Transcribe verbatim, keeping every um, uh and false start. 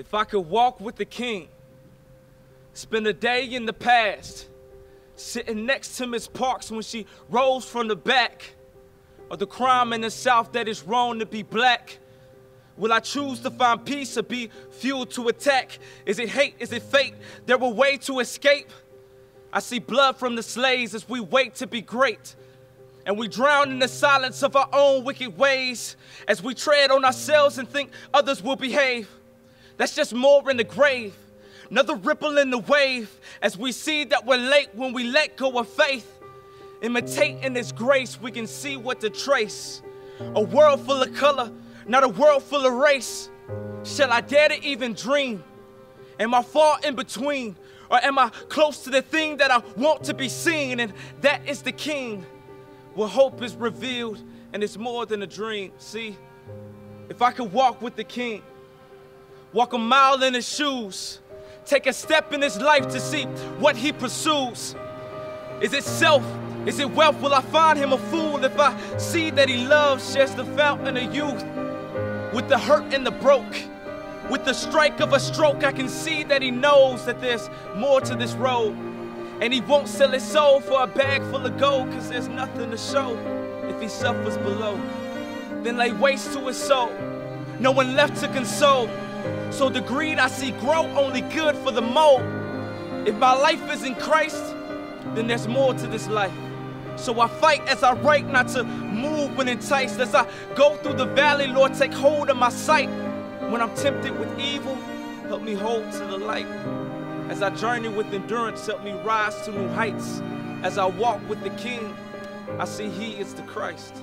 If I could walk with the King, spend a day in the past, sitting next to Miss Parks when she rose from the back, or the crime in the South that is wrong to be black, will I choose to find peace or be fuel to attack? Is it hate? Is it fate? There a way to escape? I see blood from the slaves as we wait to be great. And we drown in the silence of our own wicked ways as we tread on ourselves and think others will behave. That's just more in the grave, another ripple in the wave as we see that we're late when we let go of faith. Imitating His grace, we can see what to trace. A world full of color, not a world full of race. Shall I dare to even dream? Am I far in between? Or am I close to the thing that I want to be seen? And that is the King, where hope is revealed and it's more than a dream. See, if I could walk with the King, walk a mile in His shoes, take a step in His life to see what He pursues. Is it self? Is it wealth? Will I find Him a fool if I see that He loves, shares the fountain of youth? With the hurt and the broke, with the strike of a stroke, I can see that He knows that there's more to this road. And He won't sell His soul for a bag full of gold, cause there's nothing to show if He suffers below. Then lay waste to His soul, no one left to console. So the greed I see grow only good for the mold. If my life is in Christ, then there's more to this life. So I fight as I write, not to move when enticed. As I go through the valley, Lord, take hold of my sight. When I'm tempted with evil, help me hold to the light. As I journey with endurance, help me rise to new heights. As I walk with the King, I see He is the Christ.